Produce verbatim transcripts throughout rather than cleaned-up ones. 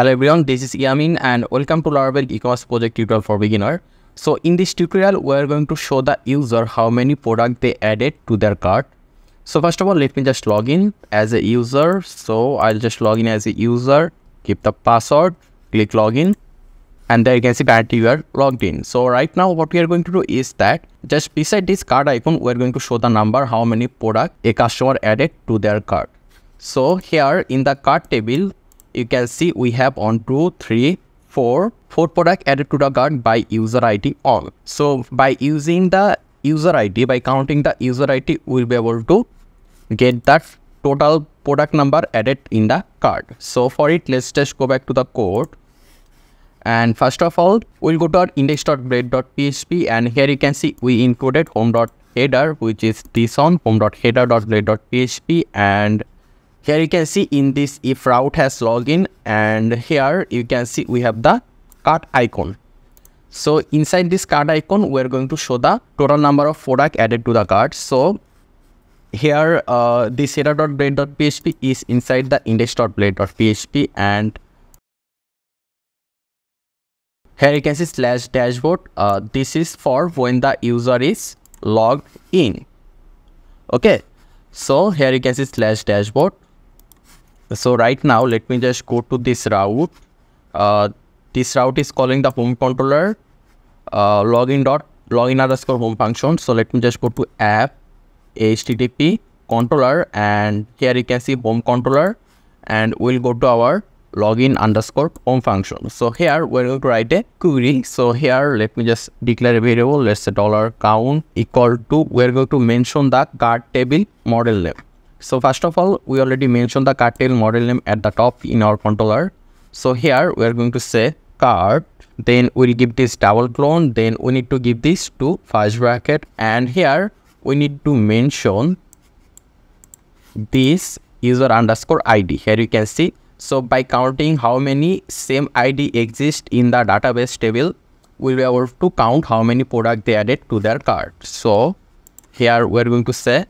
Hello everyone, this is Yamin and welcome to Laravel e-commerce project tutorial for beginner. So in this tutorial, we are going to show the user how many products they added to their cart. So first of all, let me just log in as a user. So I'll just log in as a user, keep the password, click login, and there you can see that you are logged in. So right now, what we are going to do is that just beside this cart icon, we are going to show the number how many products a customer added to their cart. So here in the cart table, you can see we have one, two, three, four, four products added to the cart by user I D all. So by using the user I D, by counting the user I D, we'll be able to get that total product number added in the cart. So for it, let's just go back to the code. And first of all, we'll go to our index dot blade dot P H P, and here you can see we included home.header, which is this on home.header.blade.php, and here you can see in this if route has login, and here you can see we have the cart icon. So inside this cart icon, we're going to show the total number of products added to the cart. So here uh, this header.blade.php is inside the index dot blade dot P H P, and here you can see slash dashboard. Uh, this is for when the user is logged in. Okay, so here you can see slash dashboard. So right now, let me just go to this route. Uh, this route is calling the home controller, uh, login dot login underscore home function. So let me just go to app H T T P controller, and here you can see home controller, and we'll go to our login underscore home function. So here we're going to write a query. So here let me just declare a variable. Let's say dollar count equal to, we're going to mention the cart table model name. So first of all, we already mentioned the cart table model name at the top in our controller. So here we are going to say cart, then we'll give this double colon, then we need to give this to first bracket, and here we need to mention this user underscore I D. Here you can see, so by counting how many same I D exist in the database table, we'll be able to count how many products they added to their cart. So here we're going to say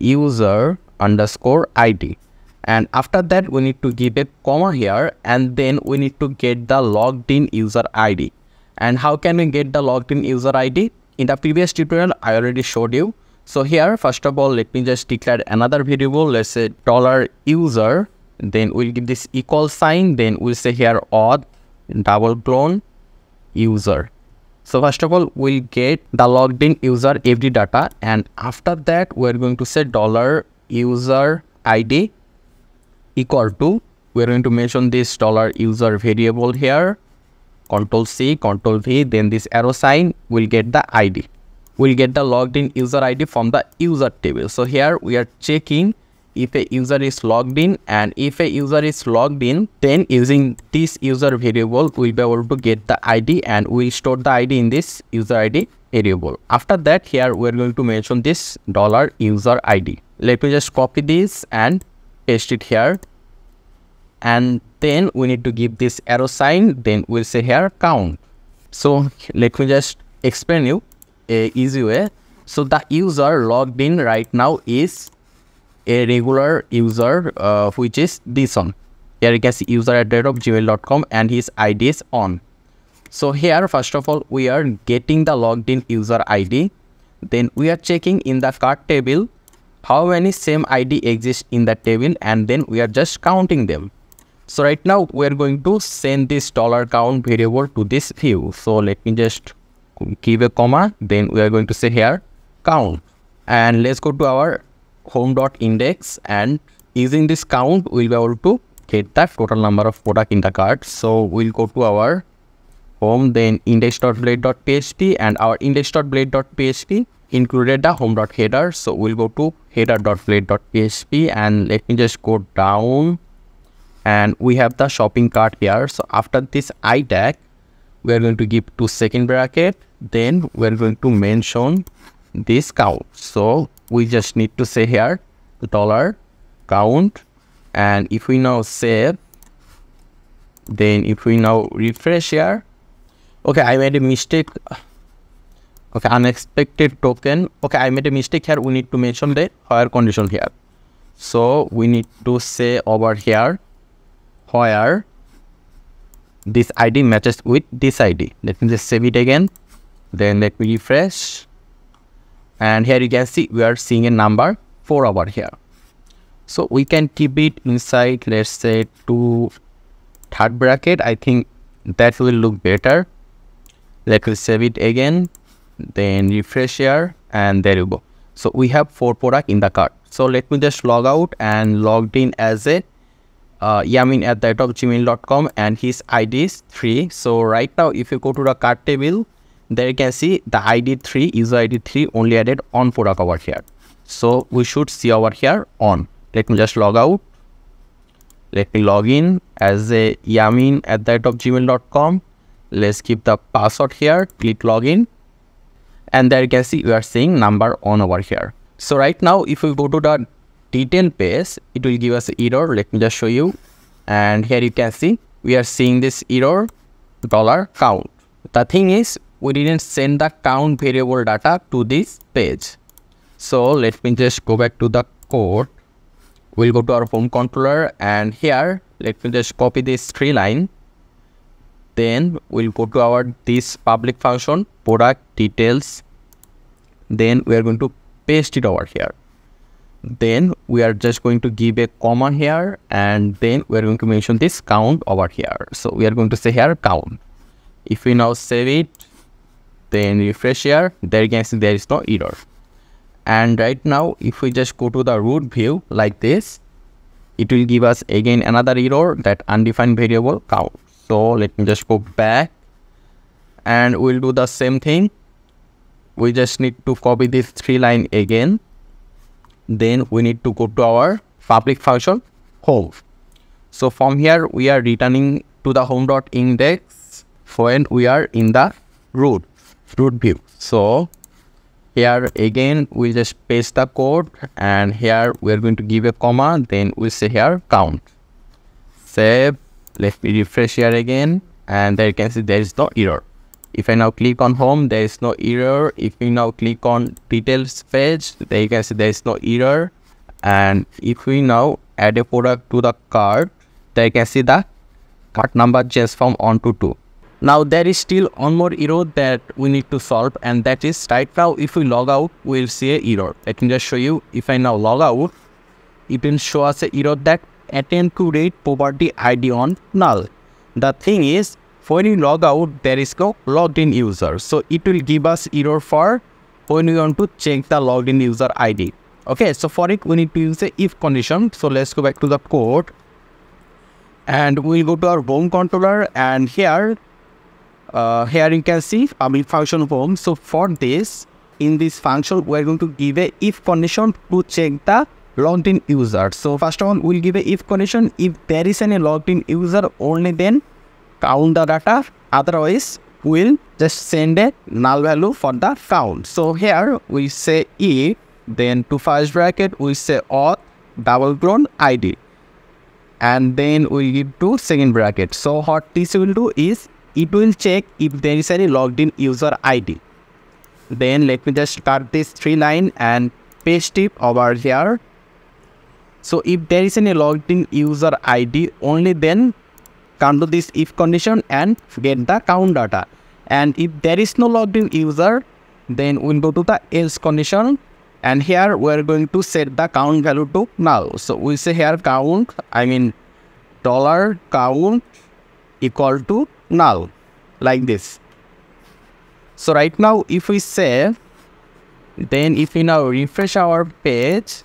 user underscore I D, and after that we need to give a comma here, and then we need to get the logged in user I D. And how can we get the logged in user I D? In the previous tutorial, I already showed you. So here first of all, let me just declare another variable. Let's say dollar user, then we'll give this equal sign, then we'll say here auth double colon user. So first of all, we'll get the logged in user F D data, and after that we're going to say dollar user I D equal to, we're going to mention this dollar user variable here, control C, control V, then this arrow sign, we'll get the I D. We'll get the logged in user I D from the user table. So here we are checking if a user is logged in, and if a user is logged in, then using this user variable, we'll be able to get the I D, and we'll store the I D in this user I D variable. After that, here we're going to mention this dollar user I D. Let me just copy this and paste it here, and then we need to give this arrow sign, then we'll say here count. So let me just explain you a easy way. So the user logged in right now is a regular user, uh, which is this one. Here you can see user at rate of gmail dot com, and his I D is on. So here first of all, we are getting the logged in user I D, then we are checking in the cart table how many same I D exists in the table, and then we are just counting them. So right now we are going to send this dollar count variable to this view. So let me just give a comma, then we are going to say here count, and let's go to our home.index, and using this count we'll be able to get that total number of product in the cart. So we'll go to our home, then index dot blade dot P H P, and our index dot blade dot P H P included the home.header. So we'll go to header dot blade dot P H P, and let me just go down, and we have the shopping cart here. So after this I tag, we are going to give to second bracket, then we're going to mention this count. So we just need to say here dollar count, and if we now save, then if we now refresh here, okay, I made a mistake. Okay, unexpected token. Okay, I made a mistake here. We need to mention the higher condition here. So we need to say over here higher this I D matches with this I D. Let me just save it again. Then let me refresh. And here you can see we are seeing a number four over here. So we can keep it inside, let's say, to third bracket. I think that will look better. Let me save it again. Then refresh here. And there you go. So we have four products in the cart. So let me just log out and logged in as a uh, Yamin at the top gmail dot com, and his I D is three. So right now, if you go to the cart table, there you can see the I D three, user I D three only added on product over here. So we should see over here on. Let me just log out. Let me log in as a Yamin at the top gmail dot com. Let's keep the password here. Click login. And there you can see we are seeing number on over here. So right now, if we go to the detail page, it will give us an error. Let me just show you. And here you can see we are seeing this error dollar count. The thing is, we didn't send the count variable data to this page. So let me just go back to the code. We'll go to our home controller, and here let me just copy this three line. Then we'll go to our this public function product details. Then we are going to paste it over here. Then we are just going to give a comma here, and then we are going to mention this count over here. So we are going to say here count. If we now save it, then refresh here. There you can see there is no error. And right now, if we just go to the root view like this, it will give us again another error, that undefined variable count. So let me just go back, and we'll do the same thing. We just need to copy this three line again. Then we need to go to our public function home. So from here, we are returning to the home.index when we are in the root, root view. So here again, we just paste the code, and here we are going to give a comma. Then we'll say here count. Save. Let me refresh here again, and there you can see there is no error. If I now click on home, there is no error. If we now click on details page, there you can see there is no error. And if we now add a product to the cart, there you can see the cart number just from one to two. Now there is still one more error that we need to solve, and that is right now if we log out, we will see an error. Let me just show you. If I now log out, it will show us an error that attempt to read property I D on null. The thing is, when you log out, there is no logged in user. So it will give us error for when we want to check the logged in user I D. Okay, so for it, we need to use a if condition. So let's go back to the code, and we'll go to our home controller, and here, uh, here you can see public function home. So for this, in this function, we're going to give a if condition to check the logged in user. So first of all, we'll give a if condition. If there is any logged in user, only then count the data. Otherwise, we'll just send a null value for the count. So here we say if, then to first bracket we say auth double colon I D, and then we give to second bracket. So what this will do is it will check if there is any logged in user I D. Then let me just cut this three line and paste it over here. So if there is any logged in user I D, only then count to this if condition and get the count data. And if there is no logged in user, then we'll go to the else condition. And here we're going to set the count value to null. So we'll say here count, I mean dollar count equal to null, like this. So right now, if we save, then if we now refresh our page,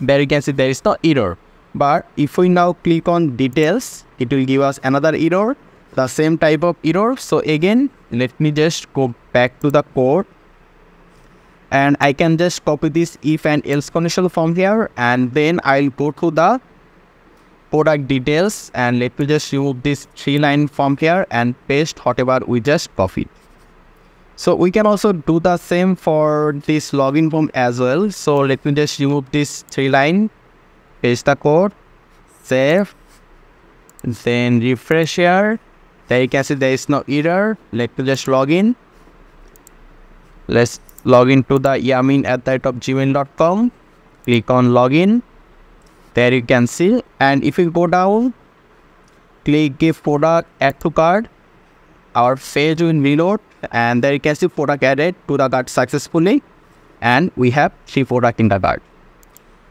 there you can see there is no error. But if we now click on details, it will give us another error, the same type of error. So again, let me just go back to the code, and I can just copy this if and else condition from here, and then I'll go to the product details, and let me just remove this three line from here and paste whatever we just copied. So we can also do the same for this login form as well. So let me just remove this three line, paste the code, save, then refresh here. There you can see there is no error. Let me just log in. Let's log into the Yamin at the top gmail dot com. Click on login. There you can see. And if you go down, click give product, add to cart. Our page will reload, and there you can see product added to the cart successfully, and we have three products in the cart.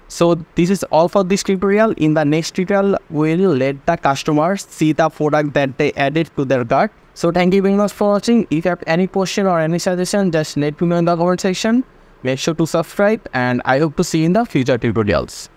So this is all for this tutorial. In the next tutorial, we'll let the customers see the product that they added to their cart. So thank you very much for watching. If you have any question or any suggestion, just let me know in the comment section. Make sure to subscribe, and I hope to see you in the future tutorials.